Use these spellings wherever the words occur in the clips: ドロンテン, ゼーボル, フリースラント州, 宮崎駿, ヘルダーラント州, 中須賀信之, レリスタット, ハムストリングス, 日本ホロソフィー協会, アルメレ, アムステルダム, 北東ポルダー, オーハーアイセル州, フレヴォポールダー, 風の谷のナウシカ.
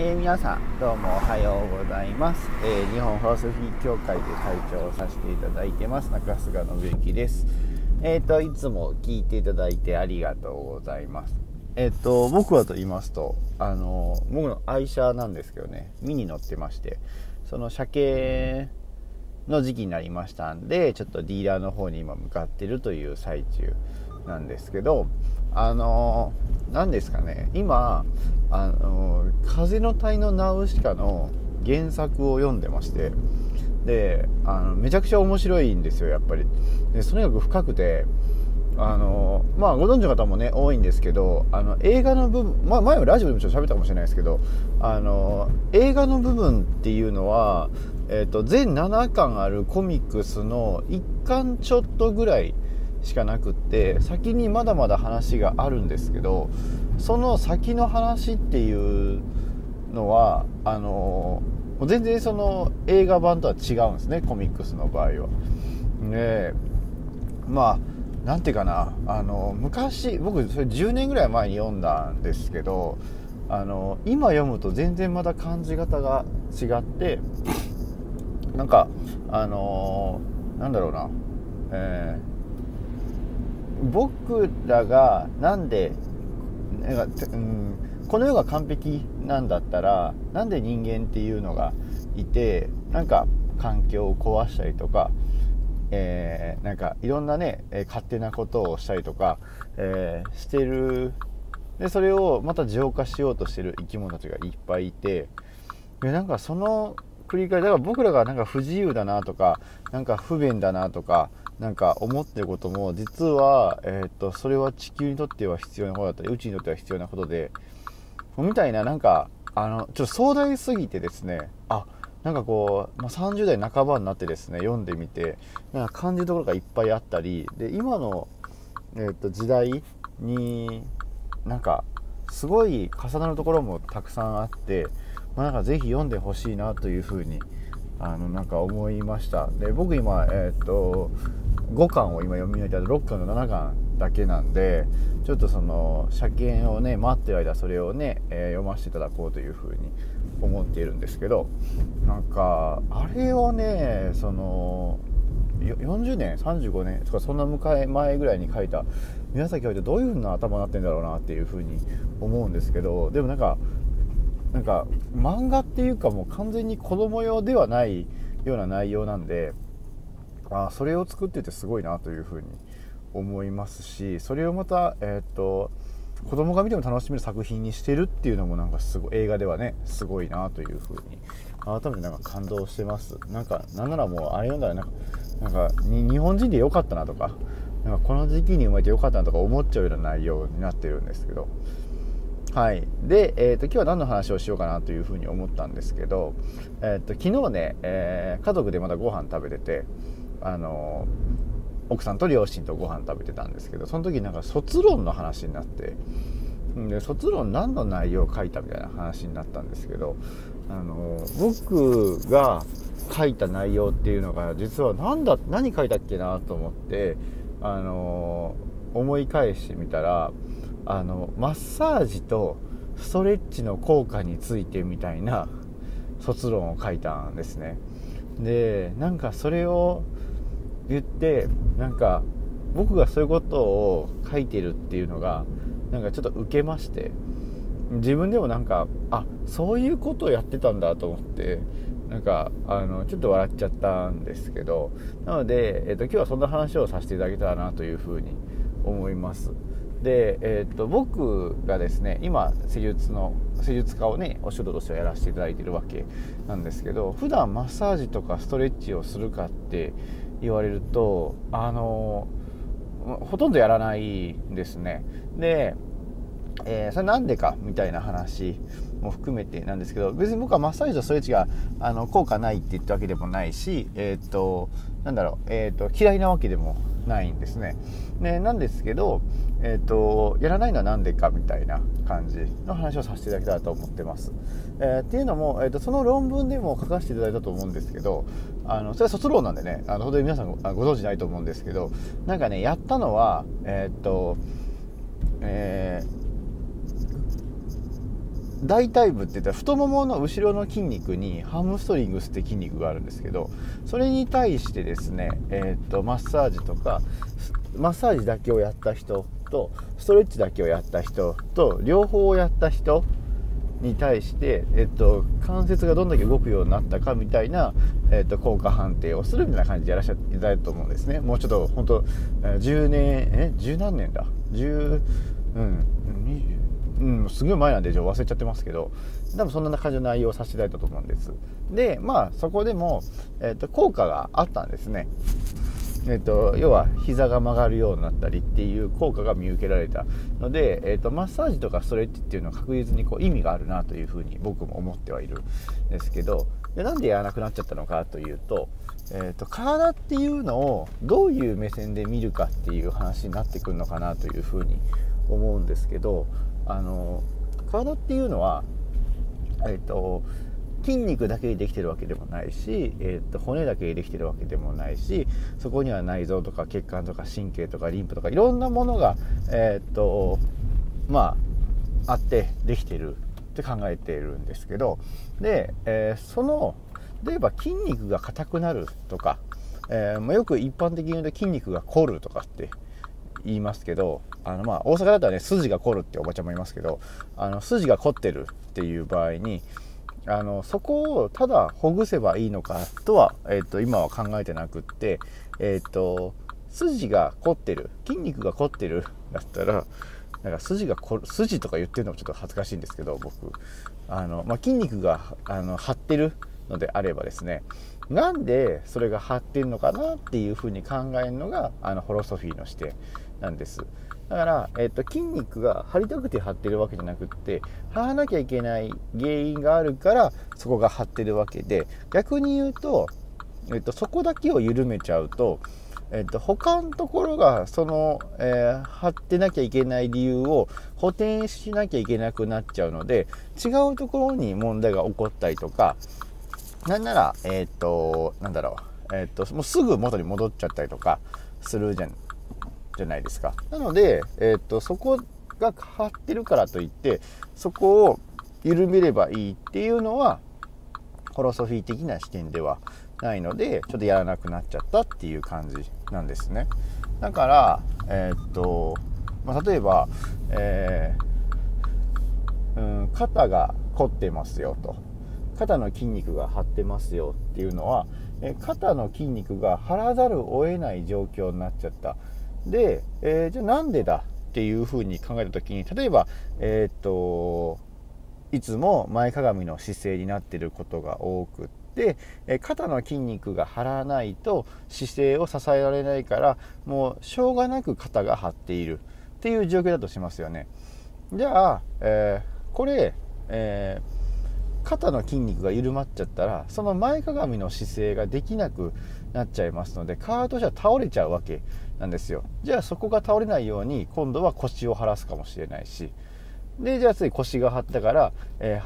皆さんどうもおはようございます。日本ホロソフィー協会で会長をさせていただいてます中須賀信之です。いつも聞いていただいてありがとうございます。僕はと言いますと僕の愛車なんですけどね、ミニ乗ってまして、その車検の時期になりましたんで、ちょっとディーラーの方に今向かってるという最中なんですけど、何ですかね、今風の谷のナウシカの原作を読んでまして、でめちゃくちゃ面白いんですよ、やっぱり。でとにかく深くて、まあご存知の方もね多いんですけど、映画の部分、まあ、前はラジオでもちょっと喋ったかもしれないですけど、映画の部分っていうのは、全7巻あるコミックスの1巻ちょっとぐらいしかなくって、先にまだまだ話があるんですけど、その先の話っていうのは全然その映画版とは違うんですね、コミックスの場合は。でまあなんていうかな、昔僕それ10年ぐらい前に読んだんですけど、今読むと全然まだ感じ方が違って、なんかなんだろうな、僕らがなんでこの世が完璧なんだったら、なんで人間っていうのがいて、なんか環境を壊したりとか、なんかいろんなね勝手なことをしたりとか、してる。でそれをまた浄化しようとしてる生き物たちがいっぱいいて、でなんかその繰り返しだから、僕らがなんか不自由だなとか、なんか不便だなとか、なんか思ってることも実は、それは地球にとっては必要なことだったり、宇宙にとっては必要なことでみたいな、なんかちょっと壮大すぎてですね、なんかこう、まあ、30代半ばになってですね読んでみて、なんか感じるところがいっぱいあったりで、今の、時代になんかすごい重なるところもたくさんあって、まあ、なんかぜひ読んでほしいなというふうになんか思いました。で僕今、5巻を今読み抜いて6巻の7巻だけなんで、ちょっとその車検をね待ってる間、それをね、読ませていただこうというふうに思っているんですけど、なんかあれをね、その40年35年とかそんな前ぐらいに書いた宮崎駿ってどういうふうな頭になってんだろうなっていうふうに思うんですけど、でもなんか漫画っていうか、もう完全に子供用ではないような内容なんで、それを作っててすごいなというふうに思いますし、それをまた、子供が見ても楽しめる作品にしてるっていうのも、なんかすごい映画ではねすごいなというふうに改めてなんか感動してます。なんならもうあれ読んだらなんか日本人でよかったなとか、なんかこの時期に生まれてよかったなとか思っちゃうような内容になってるんですけど、はい。で、今日は何の話をしようかなというふうに思ったんですけど、昨日ね、家族でまだご飯食べてて、奥さんと両親とご飯食べてたんですけど、その時なんか卒論の話になって、で卒論何の内容を書いたみたいな話になったんですけど、僕が書いた内容っていうのが実は何書いたっけなと思って、思い返してみたら、マッサージとストレッチの効果についてみたいな卒論を書いたんですね。でなんかそれを言って、なんか僕がそういうことを書いてるっていうのがなんかちょっと受けまして、自分でもなんかそういうことをやってたんだと思って、なんかちょっと笑っちゃったんですけど、なので、今日はそんな話をさせていただけたらなというふうに思います。で僕がですね今施術家をねお仕事としてやらせていただいているわけなんですけど、普段マッサージとかストレッチをするかって言われるとほとんどやらないんですね。で、それなんでかみたいな話も含めてなんですけど、別に僕はマッサージとストレッチが効果ないって言ったわけでもないし、嫌いなわけでもないんですね。ねなんですけど、やらないのはなんでかみたいな感じの話をさせていただけたらと思ってます。っていうのも、その論文でも書かせていただいたと思うんですけど、それは卒論なんでね、本当に皆さんご存知ないと思うんですけど、なんかねやったのは大腿部って言ったら太ももの後ろの筋肉にハムストリングスって筋肉があるんですけど、それに対してですね、マッサージとかマッサージだけをやった人とストレッチだけをやった人と両方をやった人に対して、関節がどんだけ動くようになったかみたいな、効果判定をするみたいな感じでやらせていただいたと思うんですね。もうちょっと本当10年十何年だ10うん20すごい前なんで忘れちゃってますけど、多分そんな感じの内容をさせていただいたと思うんです。でまあそこでも、効果があったんですね。要は膝が曲がるようになったりっていう効果が見受けられたので、マッサージとかストレッチっていうのは確実にこう意味があるなというふうに僕も思ってはいるんですけど、でなんでやらなくなっちゃったのかというと、体っていうのをどういう目線で見るかっていう話になってくるのかなというふうに思うんですけど、体っていうのは、筋肉だけでできてるわけでもないし、骨だけでできてるわけでもないし、そこには内臓とか血管とか神経とかリンパとかいろんなものが、あってできてるって考えているんですけど、で、例えば筋肉が硬くなるとか、よく一般的に言うと筋肉が凝るとかって言いますけど、大阪だったらね、筋が凝るっておばちゃんもいますけど、筋が凝ってるっていう場合にそこをただほぐせばいいのかとは、今は考えてなくって、筋が凝ってる、筋肉が凝ってるだったらなんか筋とか言ってるのもちょっと恥ずかしいんですけど、僕筋肉が張ってるのであればですね、なんでそれが張ってるのかなっていうふうに考えるのがホロソフィーの視点なんです。だから、筋肉が張りたくて張ってるわけじゃなくって、張らなきゃいけない原因があるからそこが張ってるわけで、逆に言うと、そこだけを緩めちゃうと、他のところがその、張ってなきゃいけない理由を補填しなきゃいけなくなっちゃうので、違うところに問題が起こったりとか、なんならもうすぐ元に戻っちゃったりとかするじゃないですか。なので、そこが張ってるからといってそこを緩めればいいっていうのはホロソフィー的な視点ではないので、ちょっとやらなくなっちゃったっていう感じなんですね。だから、例えば、肩が凝ってますよと。肩の筋肉が張ってますよっていうのは、肩の筋肉が張らざるを得ない状況になっちゃった。で、じゃあなんでだっていうふうに考えた時に、例えば、いつも前かがみの姿勢になっていることが多くって、肩の筋肉が張らないと姿勢を支えられないから、もうしょうがなく肩が張っているっていう状況だとしますよね。じゃあ、肩の筋肉が緩まっちゃったら、その前かがみの姿勢ができなくなっちゃいますので、体としては倒れちゃうわけなんですよ。じゃあそこが倒れないように今度は腰を張らすかもしれないし、でじゃあ次腰が張ったから、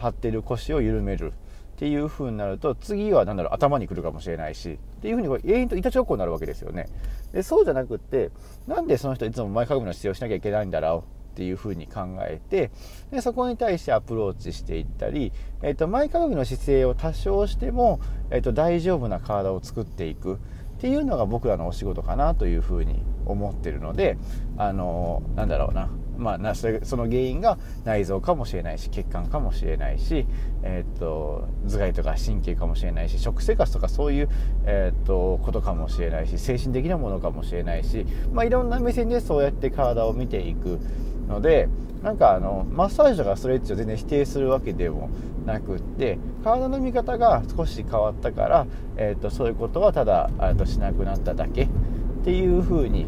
張ってる腰を緩めるっていう風になると、次は頭に来るかもしれないしっていう風に、これ永遠と板チョコになるわけですよね。でそうじゃなくって、なんでその人いつも前かがみの姿勢をしなきゃいけないんだろうっていう風に考えて、でそこに対してアプローチしていったり、前かがみの姿勢を多少しても、大丈夫な体を作っていくっていうのが僕らのお仕事かなという風に思ってるので、その原因が内臓かもしれないし、血管かもしれないし、頭蓋とか神経かもしれないし、食生活とかそういう、ことかもしれないし、精神的なものかもしれないし、いろんな目線でそうやって体を見ていくので、マッサージとかストレッチを全然否定するわけでもなくって、体の見方が少し変わったから、そういうことはただしなくなっただけっていう風に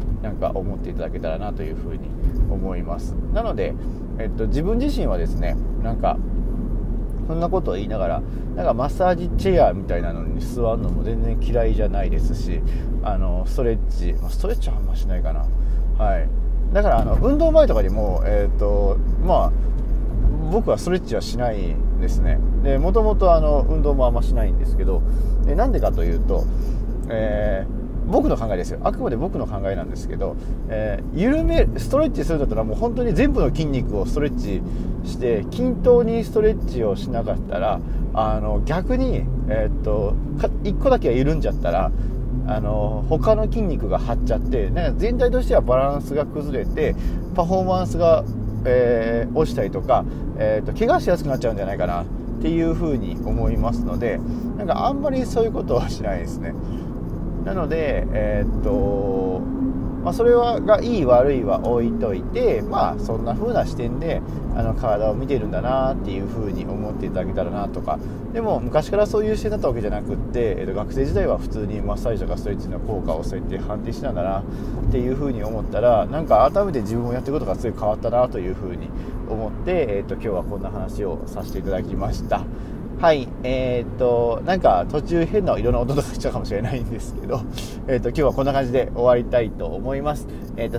思っていただけたらなという風に思います。なので、自分自身はですね、そんなことを言いながらマッサージチェアみたいなのに座るのも全然嫌いじゃないですし、ストレッチはあんましないかな。だから運動前とかにも、僕はストレッチはしないんですね。でもともと運動もあんましないんですけど、なんでかというと、僕の考えですよ、あくまで僕の考えなんですけど、ストレッチするんだったらもう本当に全部の筋肉をストレッチして均等にストレッチをしなかったら逆に、1個だけが緩んじゃったら他の筋肉が張っちゃってなんか全体としてはバランスが崩れてパフォーマンスが、落ちたりとか、怪我しやすくなっちゃうんじゃないかなっていうふうに思いますので、なんかあんまりそういうことはしないですね。なので、それがいい悪いは置いといて、そんな風な視点で体を見てるんだなっていう風に思っていただけたらなとか。でも昔からそういう視点だったわけじゃなくって、学生時代は普通にマッサージとかストレッチの効果をそうやって判定してたんだなっていう風に思ったら、なんか改めて自分をやってることがすごい変わったなという風に思って、今日はこんな話をさせていただきました。はい、なんか途中変ないろんな音とかしちゃうかもしれないんですけど、今日はこんな感じで終わりたいと思います。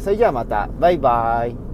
それじゃあまた、バイバーイ。